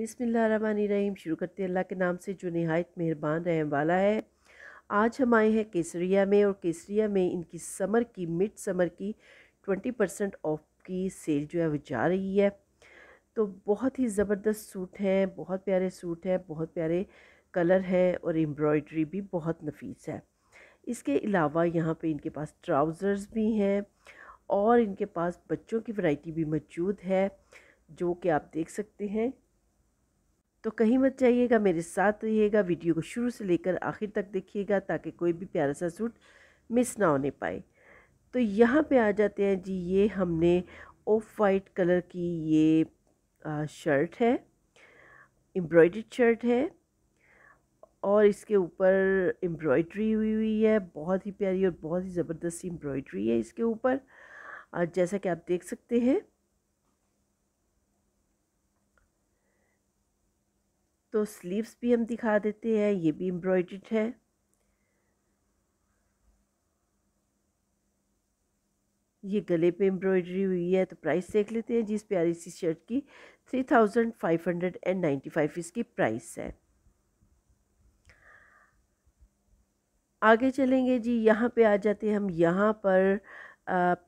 बिस्मिल्लाहिर्रहमानिर्रहीम। शुरू करते हैं अल्लाह के नाम से जो नहायत मेहरबान रहम वाला है। आज हम आए हैं केसरिया में और केसरिया में इनकी समर की मिड समर की 20% ऑफ की सेल जो है वो जा रही है। तो बहुत ही ज़बरदस्त सूट हैं, बहुत प्यारे सूट हैं, बहुत प्यारे कलर हैं और एम्ब्रॉयडरी भी बहुत नफीस है। इसके अलावा यहाँ पे इनके पास ट्राउज़र्स भी हैं और इनके पास बच्चों की वैरायटी भी मौजूद है जो कि आप देख सकते हैं। तो कहीं मत जाइएगा, मेरे साथ रहिएगा, वीडियो को शुरू से लेकर आखिर तक देखिएगा ताकि कोई भी प्यारा सा सूट मिस ना होने पाए। तो यहाँ पे आ जाते हैं जी। ये हमने ऑफ वाइट कलर की ये शर्ट है, एम्ब्रॉयडर्ड शर्ट है और इसके ऊपर एम्ब्रॉयडरी हुई हुई है, बहुत ही प्यारी और बहुत ही ज़बरदस्त एम्ब्रॉयडरी है इसके ऊपर, जैसा कि आप देख सकते हैं। तो स्लीव्स भी हम दिखा देते हैं, ये भी एम्ब्रॉयडर्ड है। ये गले पे एम्ब्रॉयडरी हुई है। तो प्राइस देख लेते हैं जी इस प्यारी सी शर्ट की। 3595 इसकी प्राइस है। आगे चलेंगे जी। यहाँ पे आ जाते हैं हम। यहाँ पर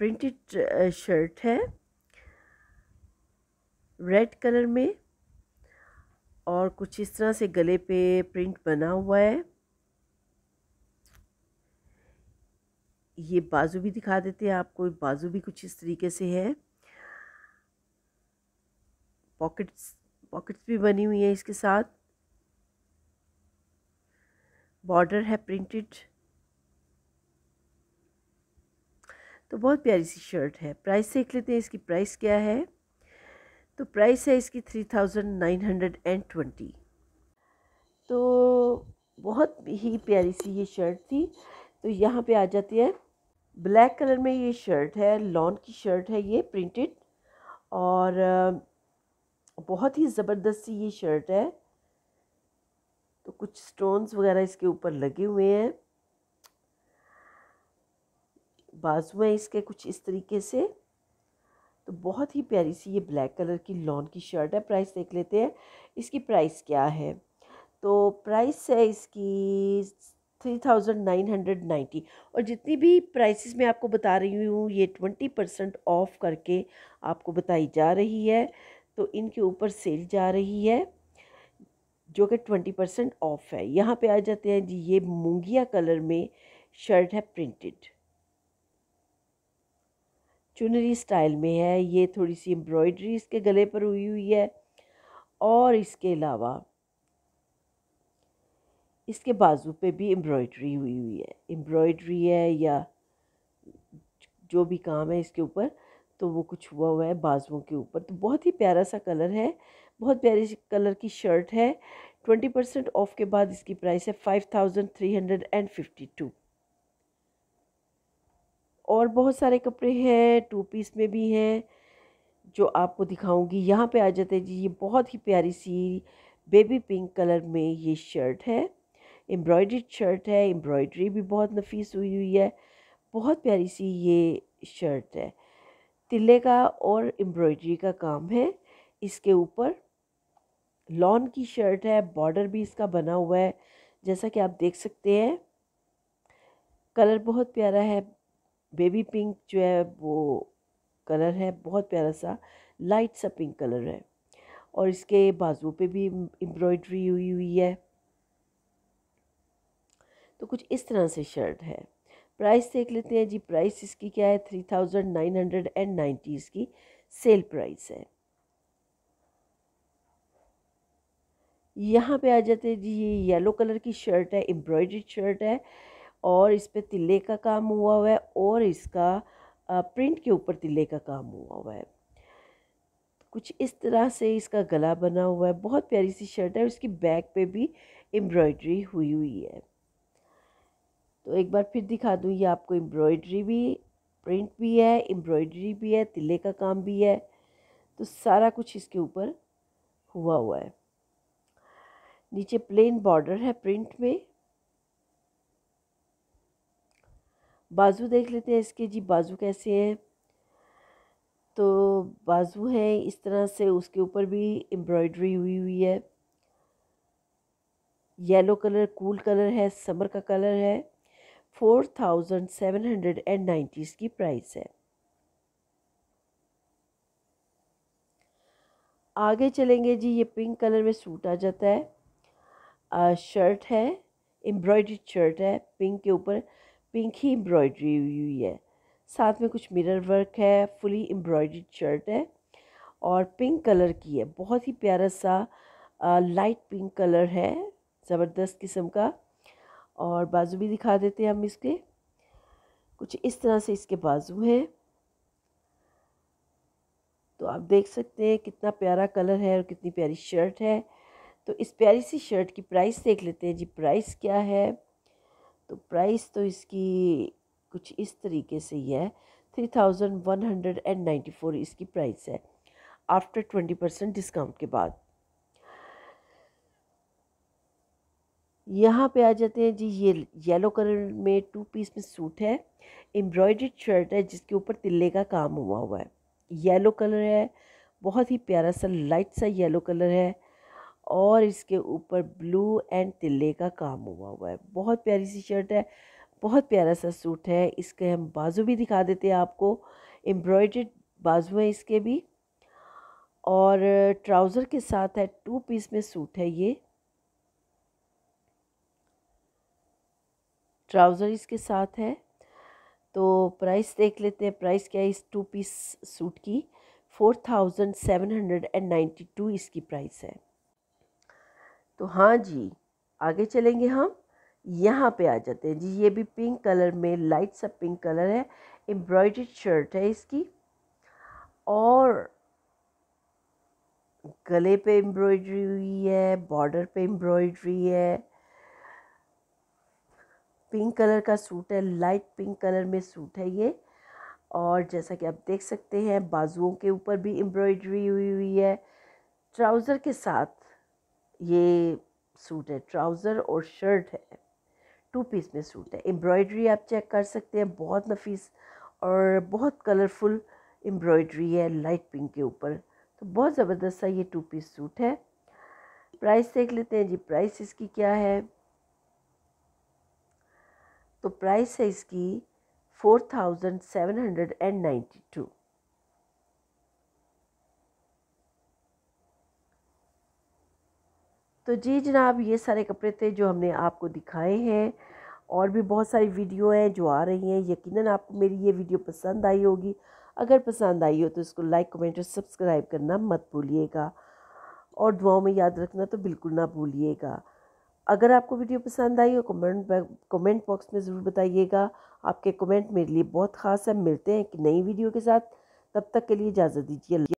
प्रिंटेड शर्ट है रेड कलर में और कुछ इस तरह से गले पे प्रिंट बना हुआ है। ये बाजू भी दिखा देते हैं आपको। बाजू भी कुछ इस तरीके से है, पॉकेट्स भी बनी हुई है इसके साथ। बॉर्डर है प्रिंटेड। तो बहुत प्यारी सी शर्ट है। प्राइस देख लेते हैं इसकी प्राइस क्या है। तो प्राइस है इसकी 3920। तो बहुत ही प्यारी सी ये शर्ट थी। तो यहाँ पे आ जाती है ब्लैक कलर में ये शर्ट है, लॉन की शर्ट है ये प्रिंटेड और बहुत ही ज़बरदस्त सी ये शर्ट है। तो कुछ स्टोन्स वगैरह इसके ऊपर लगे हुए हैं। बाजू हैं इसके कुछ इस तरीके से। तो बहुत ही प्यारी सी ये ब्लैक कलर की लॉन की शर्ट है। प्राइस देख लेते हैं इसकी प्राइस क्या है। तो प्राइस है इसकी 3990। और जितनी भी प्राइसेस मैं आपको बता रही हूँ ये 20% ऑफ करके आपको बताई जा रही है। तो इनके ऊपर सेल जा रही है जो कि 20% ऑफ है। यहाँ पे आ जाते हैं जी। ये मूंगिया कलर में शर्ट है प्रिंटेड, चुनरी स्टाइल में है। ये थोड़ी सी एम्ब्रॉयडरी इसके गले पर हुई हुई है और इसके अलावा इसके बाजू पे भी एम्ब्रॉयडरी हुई हुई है। एम्ब्रॉयडरी है या जो भी काम है इसके ऊपर तो वो कुछ हुआ हुआ है बाजुओं के ऊपर। तो बहुत ही प्यारा सा कलर है, बहुत प्यारी सी कलर की शर्ट है। 20% ऑफ के बाद इसकी प्राइस है 5352। और बहुत सारे कपड़े हैं, टू पीस में भी हैं जो आपको दिखाऊंगी। यहाँ पे आ जाते हैं जी। ये बहुत ही प्यारी सी बेबी पिंक कलर में ये शर्ट है, एम्ब्रॉयडर्ड शर्ट है। एम्ब्रॉयडरी भी बहुत नफीस हुई हुई है। बहुत प्यारी सी ये शर्ट है, तिल्ले का और एम्ब्रॉयडरी का काम है इसके ऊपर। लॉन की शर्ट है, बॉर्डर भी इसका बना हुआ है जैसा कि आप देख सकते हैं। कलर बहुत प्यारा है, बेबी पिंक जो है वो कलर है, बहुत प्यारा सा लाइट सा पिंक कलर है। और इसके बाजुओं पे भी एम्ब्रॉयडरी हुई हुई है। तो कुछ इस तरह से शर्ट है। प्राइस देख लेते हैं जी। प्राइस इसकी क्या है, 3990 इसकी सेल प्राइस है। यहाँ पे आ जाते हैं जी। ये येलो कलर की शर्ट है, एम्ब्रॉयडर्ड शर्ट है और इस पे तिल्ले का काम हुआ हुआ है और इसका प्रिंट के ऊपर तिल्ले का काम हुआ हुआ है। कुछ इस तरह से इसका गला बना हुआ है। बहुत प्यारी सी शर्ट है और इसकी बैक पे भी एम्ब्रॉयडरी हुई हुई है। तो एक बार फिर दिखा दूँ ये आपको। एम्ब्रॉयडरी भी, प्रिंट भी है, एम्ब्रॉयडरी भी है, तिल्ले का काम भी है। तो सारा कुछ इसके ऊपर हुआ हुआ है। नीचे प्लेन बॉर्डर है प्रिंट में। बाजू देख लेते हैं इसके जी। बाजू कैसे हैं। तो बाजू है इस तरह से, उसके ऊपर भी एम्ब्रॉयडरी हुई हुई है। येलो कलर कूल कलर है, समर का कलर है। 4790 इसकी प्राइस है। आगे चलेंगे जी, ये पिंक कलर में सूट आ जाता है। शर्ट है, एम्ब्रॉयडरी शर्ट है, पिंक के ऊपर पिंक ही एम्ब्रॉयडरी हुई है, साथ में कुछ मिरर वर्क है। फुली एम्ब्रॉयडरी शर्ट है और पिंक कलर की है, बहुत ही प्यारा सा लाइट पिंक कलर है, ज़बरदस्त किस्म का। और बाजू भी दिखा देते हैं हम इसके, कुछ इस तरह से इसके बाजू हैं। तो आप देख सकते हैं कितना प्यारा कलर है और कितनी प्यारी शर्ट है। तो इस प्यारी सी शर्ट की प्राइस देख लेते हैं जी, प्राइस क्या है। तो प्राइस तो इसकी कुछ इस तरीके से ही है, 3194 इसकी प्राइस है, आफ्टर 20% डिस्काउंट के बाद। यहाँ पे आ जाते हैं जी, ये येलो कलर में 2 पीस में सूट है, एम्ब्रॉयडर्ड शर्ट है जिसके ऊपर तिल्ले का काम हुआ है। येलो कलर है, बहुत ही प्यारा सा लाइट सा येलो कलर है, और इसके ऊपर ब्लू एंड तिल्ले का काम हुआ है। बहुत प्यारी सी शर्ट है, बहुत प्यारा सा सूट है। इसके हम बाजू भी दिखा देते हैं आपको, एम्ब्रॉयडर्ड बाजू है इसके भी, और ट्राउज़र के साथ है। 2 पीस में सूट है ये, ट्राउज़र इसके साथ है। तो प्राइस देख लेते हैं, प्राइस क्या है इस 2 पीस सूट की। 4792 इसकी प्राइस है। तो हाँ जी, आगे चलेंगे हम, यहाँ पे आ जाते हैं जी। ये भी पिंक कलर में, लाइट सा पिंक कलर है, एम्ब्रॉयडर्ड शर्ट है इसकी, और गले पे एम्ब्रॉयडरी हुई है, बॉर्डर पे एम्ब्रॉयडरी है। पिंक कलर का सूट है, लाइट पिंक कलर में सूट है ये, और जैसा कि आप देख सकते हैं बाजुओं के ऊपर भी एम्ब्रॉयडरी हुई है। ट्राउज़र के साथ ये सूट है, ट्राउज़र और शर्ट है, 2 पीस में सूट है। एम्ब्रॉयडरी आप चेक कर सकते हैं, बहुत नफीस और बहुत कलरफुल एम्ब्रॉयडरी है लाइट पिंक के ऊपर। तो बहुत ज़बरदस्त सा ये 2 पीस सूट है। प्राइस देख लेते हैं जी, प्राइस इसकी क्या है। तो प्राइस है इसकी 4792। तो जी जनाब, ये सारे कपड़े थे जो हमने आपको दिखाए हैं, और भी बहुत सारी वीडियो हैं जो आ रही हैं। यकीनन आपको मेरी ये वीडियो पसंद आई होगी, अगर पसंद आई हो तो इसको लाइक, कमेंट और सब्सक्राइब करना मत भूलिएगा, और दुआओं में याद रखना तो बिल्कुल ना भूलिएगा। अगर आपको वीडियो पसंद आई हो कमेंट बॉक्स में ज़रूर बताइएगा, आपके कमेंट मेरे लिए बहुत ख़ास है। मिलते हैं कि नई वीडियो के साथ, तब तक के लिए इजाज़त दीजिए।